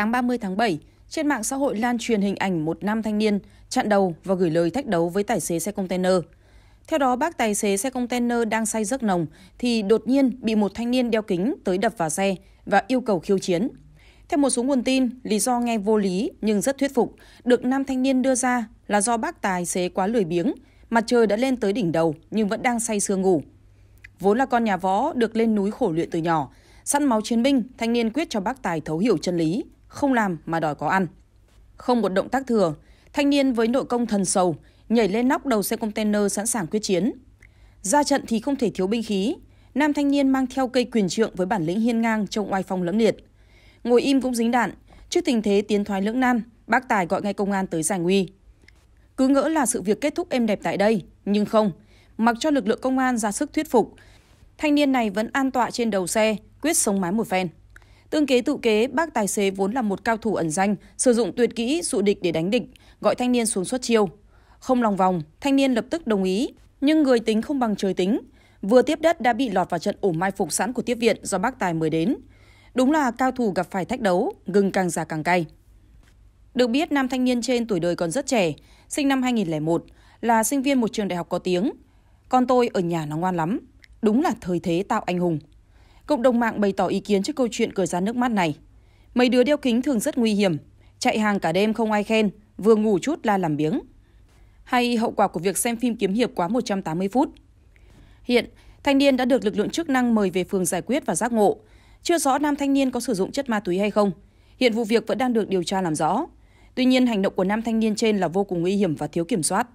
Sáng 30 tháng 7, trên mạng xã hội lan truyền hình ảnh một nam thanh niên chặn đầu và gửi lời thách đấu với tài xế xe container. Theo đó, bác tài xế xe container đang say giấc nồng thì đột nhiên bị một thanh niên đeo kính tới đập vào xe và yêu cầu khiêu chiến. Theo một số nguồn tin, lý do nghe vô lý nhưng rất thuyết phục được nam thanh niên đưa ra là do bác tài xế quá lười biếng, mặt trời đã lên tới đỉnh đầu nhưng vẫn đang say sưa ngủ. Vốn là con nhà võ được lên núi khổ luyện từ nhỏ, sẵn máu chiến binh, thanh niên quyết cho bác tài thấu hiểu chân lý, không làm mà đòi có ăn. Không một động tác thừa, thanh niên với nội công thần sầu nhảy lên nóc đầu xe container sẵn sàng quyết chiến. Ra trận thì không thể thiếu binh khí, nam thanh niên mang theo cây quyền trượng với bản lĩnh hiên ngang trông oai phong lẫm liệt. Ngồi im cũng dính đạn, trước tình thế tiến thoái lưỡng nan, bác tài gọi ngay công an tới giải nguy. Cứ ngỡ là sự việc kết thúc êm đẹp tại đây, nhưng không, mặc cho lực lượng công an ra sức thuyết phục, thanh niên này vẫn an tọa trên đầu xe, quyết sống mái một phen. Tương kế tự kế, bác tài xế vốn là một cao thủ ẩn danh, sử dụng tuyệt kỹ dụ địch để đánh địch, gọi thanh niên xuống xuất chiêu. Không lòng vòng, thanh niên lập tức đồng ý, nhưng người tính không bằng trời tính. Vừa tiếp đất đã bị lọt vào trận ổ mai phục sẵn của tiếp viện do bác tài mới đến. Đúng là cao thủ gặp phải thách đấu, gừng càng già càng cay. Được biết, nam thanh niên trên tuổi đời còn rất trẻ, sinh năm 2001, là sinh viên một trường đại học có tiếng. Con tôi ở nhà nó ngoan lắm, đúng là thời thế tạo anh hùng. Cộng đồng mạng bày tỏ ý kiến trước câu chuyện cười ra nước mắt này. Mấy đứa đeo kính thường rất nguy hiểm, chạy hàng cả đêm không ai khen, vừa ngủ chút là làm biếng. Hay hậu quả của việc xem phim kiếm hiệp quá 180 phút. Hiện, thanh niên đã được lực lượng chức năng mời về phường giải quyết và giác ngộ. Chưa rõ nam thanh niên có sử dụng chất ma túy hay không. Hiện vụ việc vẫn đang được điều tra làm rõ. Tuy nhiên, hành động của nam thanh niên trên là vô cùng nguy hiểm và thiếu kiểm soát.